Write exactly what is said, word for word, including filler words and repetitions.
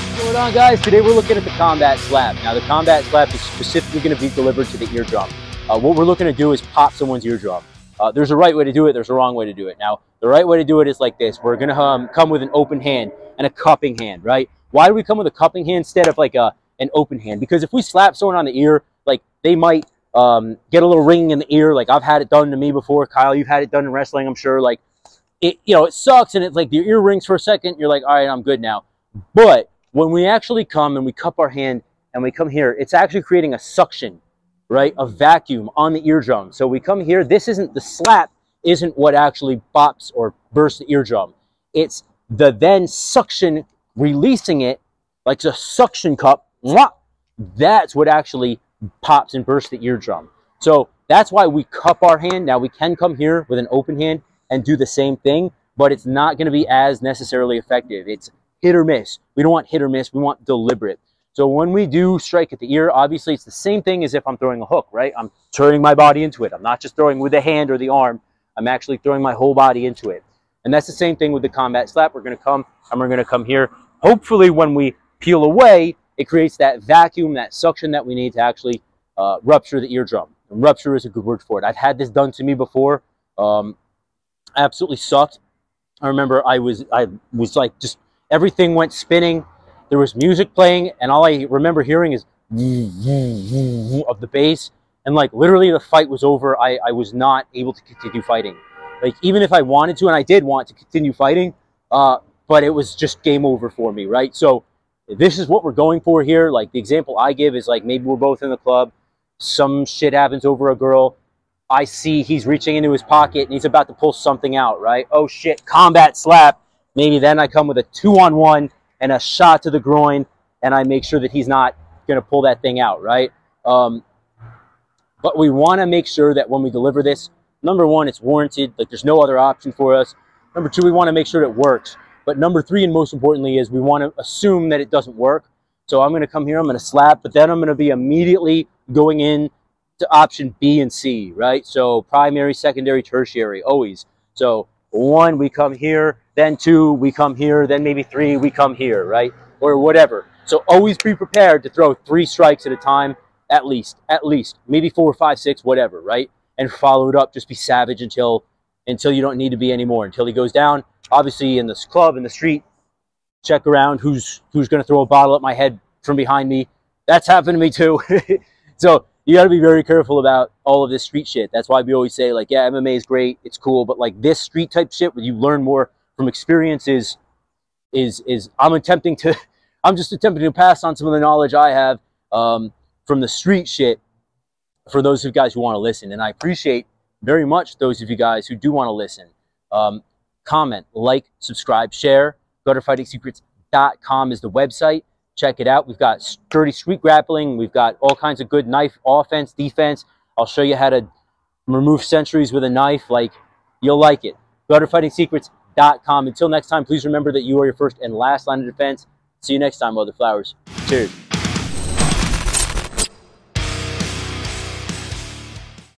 What's going on, guys? Today we're looking at the combat slap. Now the combat slap is specifically going to be delivered to the eardrum. Uh, what we're looking to do is pop someone's eardrum. Uh, there's a right way to do it, there's a wrong way to do it. Now the right way to do it is like this. We're going to um, come with an open hand and a cupping hand, right? Why do we come with a cupping hand instead of like a, an open hand? Because if we slap someone on the ear, like they might um, get a little ringing in the ear. Like I've had it done to me before. Kyle, you've had it done in wrestling, I'm sure. Like it, you know, it sucks and it's like your ear rings for a second. You're like, all right, I'm good now. But when we actually come and we cup our hand and we come here, it's actually creating a suction, right? A vacuum on the eardrum. So we come here. This isn't, the slap isn't what actually bops or bursts the eardrum. It's the then suction, releasing it like a suction cup. Mwah! That's what actually pops and bursts the eardrum. So that's why we cup our hand. Now we can come here with an open hand and do the same thing, but it's not going to be as necessarily effective. It's hit or miss. We don't want hit or miss. We want deliberate. So when we do strike at the ear, obviously it's the same thing as if I'm throwing a hook, right? I'm turning my body into it. I'm not just throwing with the hand or the arm. I'm actually throwing my whole body into it. And that's the same thing with the combat slap. We're going to come and we're going to come here. Hopefully when we peel away, it creates that vacuum, that suction that we need to actually uh, rupture the eardrum. And rupture is a good word for it. I've had this done to me before. Um, absolutely sucked. I remember I was, I was like just... everything went spinning. There was music playing, and all I remember hearing is of the bass. And like literally, the fight was over. I, I was not able to continue fighting. Like even if I wanted to, and I did want to continue fighting, uh, but it was just game over for me, right? So this is what we're going for here. Like the example I give is like maybe we're both in the club. Some shit happens over a girl. I see he's reaching into his pocket and he's about to pull something out, right? Oh shit! Combat slap. Maybe then I come with a two-on-one and a shot to the groin, and I make sure that he's not going to pull that thing out, right? Um, but we want to make sure that when we deliver this, number one, it's warranted. Like, there's no other option for us. Number two, we want to make sure that it works. But number three, and most importantly, is we want to assume that it doesn't work. So I'm going to come here. I'm going to slap, but then I'm going to be immediately going in to option B and C, right? So primary, secondary, tertiary, always. So one, we come here. Then two, we come here. Then maybe three, we come here, right? Or whatever. So always be prepared to throw three strikes at a time, at least, at least, maybe four, five, six, whatever, right? And follow it up. Just be savage until, until you don't need to be anymore, until he goes down. Obviously, in this club, in the street, check around who's, who's going to throw a bottle at my head from behind me. That's happened to me too. So you got to be very careful about all of this street shit. That's why we always say, like, yeah, M M A is great. It's cool. But like this street type shit where you learn more from experiences is, is I'm attempting to, I'm just attempting to pass on some of the knowledge I have um, from the street shit for those of you guys who want to listen. And I appreciate very much those of you guys who do want to listen. Um, comment, like, subscribe, share. gutter fighting secrets dot com is the website. Check it out. We've got sturdy street grappling. We've got all kinds of good knife offense, defense. I'll show you how to remove sentries with a knife. Like, you'll like it. gutter fighting secrets dot com. Until next time, please remember that you are your first and last line of defense. See you next time, Mother Flowers. Cheers.